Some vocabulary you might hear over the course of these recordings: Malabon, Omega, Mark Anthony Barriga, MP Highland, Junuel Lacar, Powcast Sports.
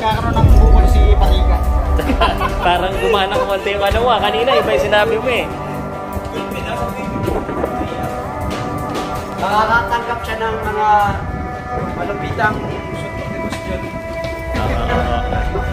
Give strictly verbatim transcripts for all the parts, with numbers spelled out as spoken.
Kakaroon ng bukol si Barriga. Parang gumana ko konti yung ano, kanina iba yung sinabi mo eh. Nakakatanggap siya ng mga malupitang question.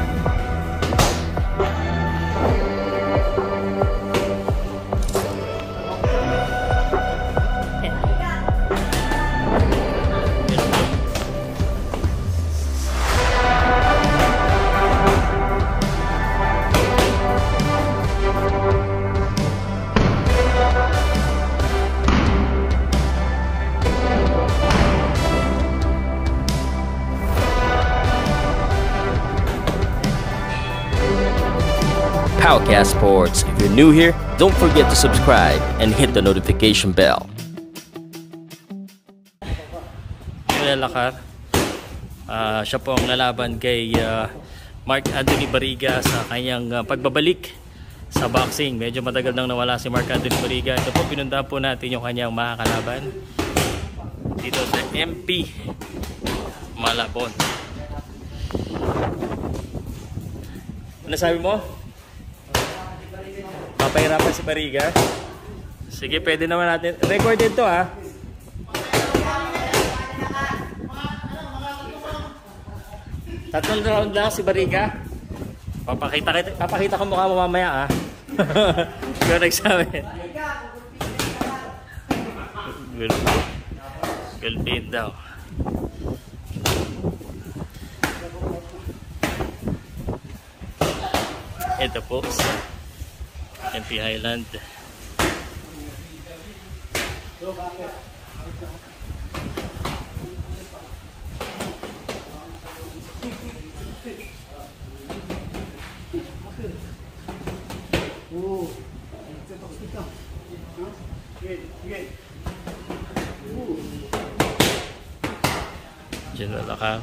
Powcast Sports. If you're new here, don't forget to subscribe and hit the notification bell. Junuel Lacar, uh, siya po ang lalaban kay uh, Mark Anthony Barriga sa kanyang uh, pagbabalik sa boxing. Medyo matagal nang nawala si Mark Anthony Barriga. Ito po, pinundahan po natin yung kanyang makakalaban dito sa M P Malabon. Ano sabi mo? Papahirapan si Barriga. Sige, pwede naman natin. Recorded to ha. Tatlong round lang si Barriga. Papakita, papakita ko mukha mo mamaya ha. Good examen. Good beat daw. Ito po. M P Highland. Oh, Junuel Lacar.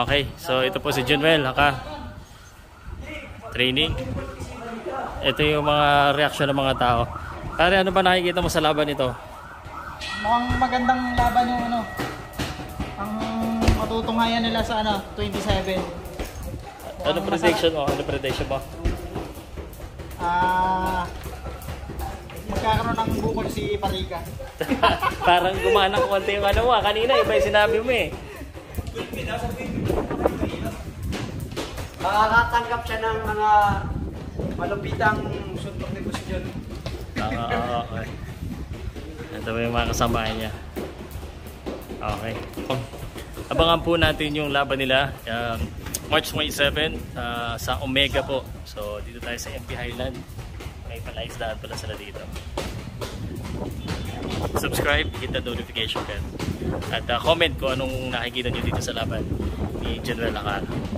Okay, so ito po si Junuel Lacar. Training. Ito yung mga reaksyon ng mga tao. Pare, ano ba nakikita mo sa laban nito? Mukhang magandang laban yung ano. Ang matutunghayan nila sa ano, twenty-seven. Ano prediction mo? Ano prediction mo? Ah, magkakaroon ng bukol si Barriga. Parang gumana ng konti yung ano, kanina iba yung sinabi mo eh. Nakakatanggap siya ng mga malupitang suntok ni Busyon. Oo, okay. Ito ba yung mga kasamahan niya? Okay. Abangan po natin yung laban nila. Um, March twenty-seventh uh, sa Omega po. So, dito tayo sa M P Highland. May palaisdaan pala sila dito. Subscribe, hit the notification bell. At uh, comment ko anong nakikita nyo dito sa laban ni Junuel Lacar.